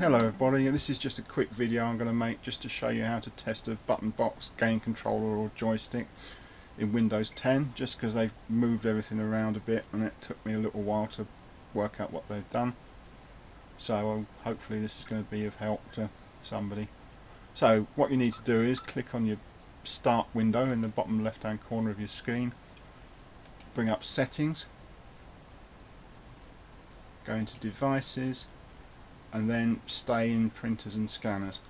Hello everybody, this is just a quick video I'm going to make just to show you how to test a button box, game controller or joystick in Windows 10, just because they've moved everything around a bit and it took me a little while to work out what they've done. So hopefully this is going to be of help to somebody. So what you need to do is click on your start window in the bottom left hand corner of your screen, bring up settings, go into devices, and then stay in printers and scanners.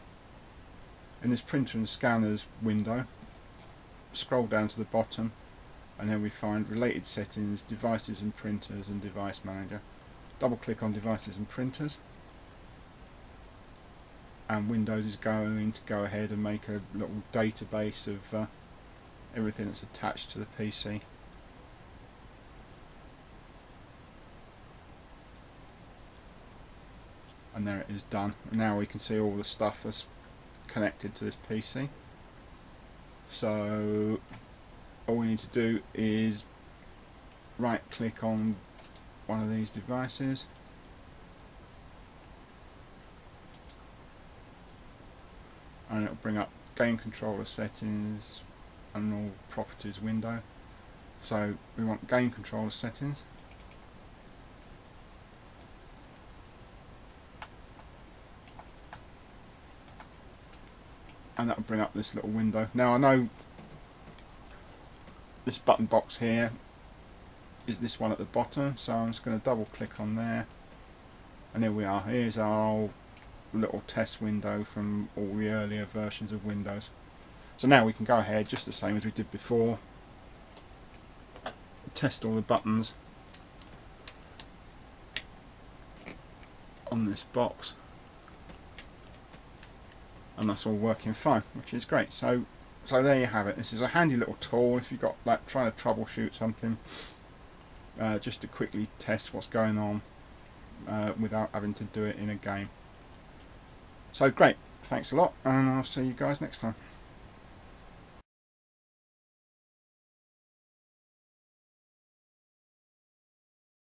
In this printer and scanners window, scroll down to the bottom and then we find related settings, devices and printers, and device manager. Double click on devices and printers, and Windows is going to go ahead and make a little database of everything that's attached to the PC. And there it is, done. Now we can see all the stuff that's connected to this PC. So all we need to do is right click on one of these devices, and it'll bring up game controller settings and all properties window. So we want game controller settings. And that will bring up this little window. Now I know this button box here is this one at the bottom, so I'm just going to double click on there, and here we are. Here's our little test window from all the earlier versions of Windows. So now we can go ahead, just the same as we did before, test all the buttons on this box. And that's all working fine, which is great. So there you have it. This is a handy little tool if you've got like trying to troubleshoot something, just to quickly test what's going on without having to do it in a game. So great, thanks a lot, and I'll see you guys next time.